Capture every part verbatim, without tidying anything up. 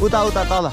乌达乌达到了。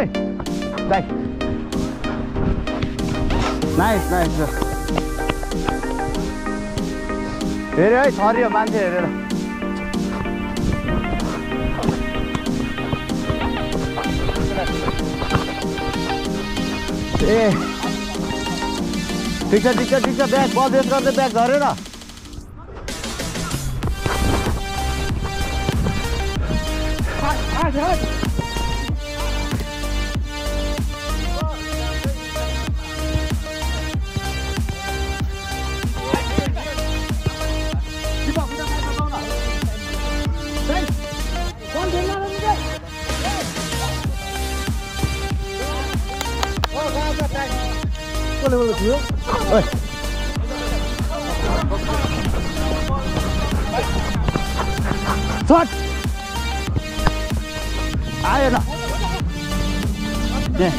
Oi! Dai! Nice, nice! Here, hey, sorry, I'm not here. Hey! Picture, picture, picture, back! Ball, this round, the back, sorry, na! Hard, hard, hard! What will it do? What? I don't know.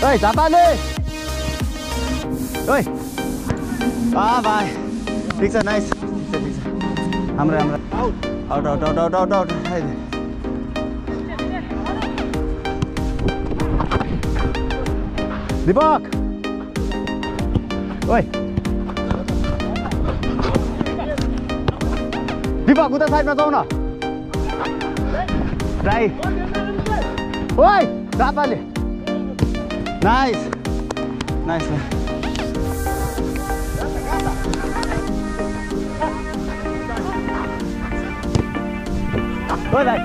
Hey, Tapane! Hey! Bye bye. Things are nice. Hamra, hamra. Out, out, out, out, out, out. Hey. Deepak! Oi! Deepak, go to the side, let's go! Try! Oi! Drop it! Nice! Nice! Oi, guys!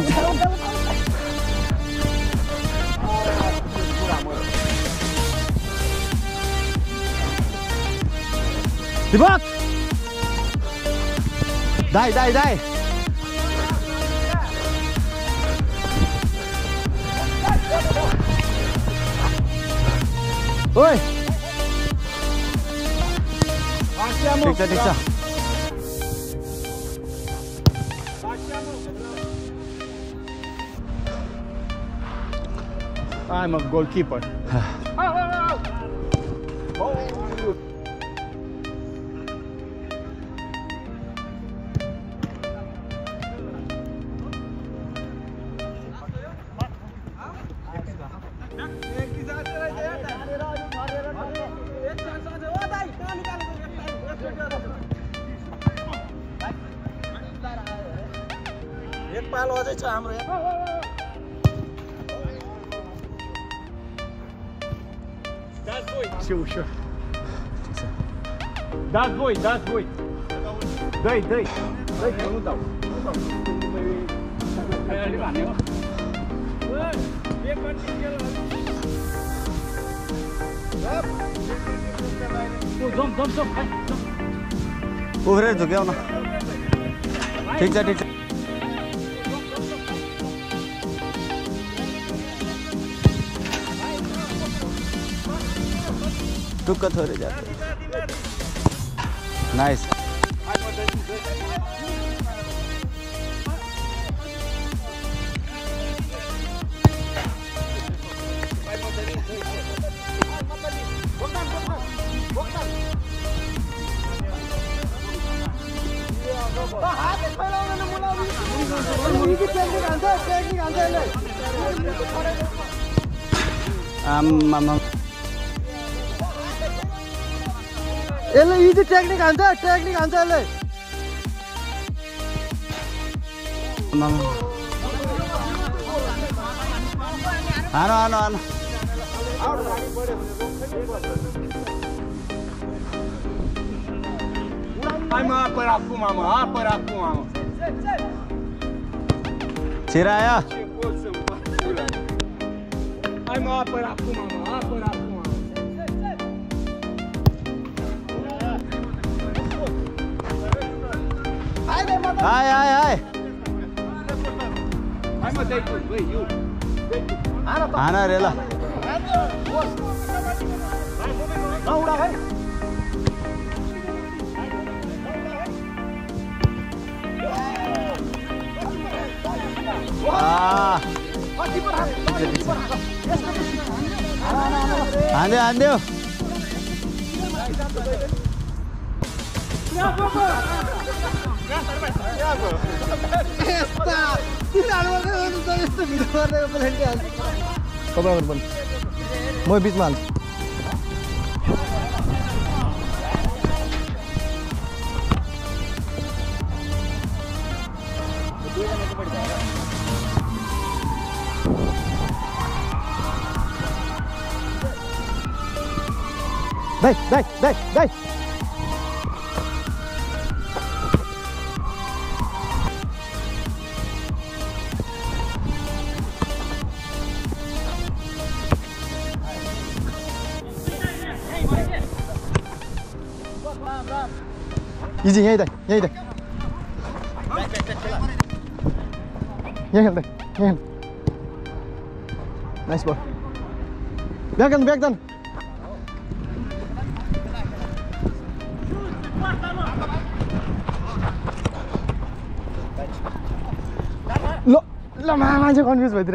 Dibot! Dai, dai, dai! Oi! Dikta, dikta! I'm a goalkeeper. Ce ușor. Dați voi, dați voi. Dă-i, dă-i. Dă-i, eu nu dau. Nu dau. Dom, dom, dom, hai, dom. Uvre, duc eu, na. Tic-a, tic-a. दुक्कत हो रही जाती। Nice. आम आम Ele easy technique answer, technique answer le. Mama. Ano ano ano. Hai ma apar aku mama, apar aku mama. Ciraya. Hai ma apar aku mama, apar aku. Hai, hai, hai. Hai mă, dai tu, băi, eu. Ana, rela. Da, ura, hai. Ah. Ande, ande. Esta! Tirarul ăsta este viitor de plătează. Cobra urban. Moi Bisman. Dai, dai, dai, dai. Easy, yai dai, yai dai. Yai dai, yai. Nice ball. Back on, back on. Lo, lo, man, I'm so confused with it.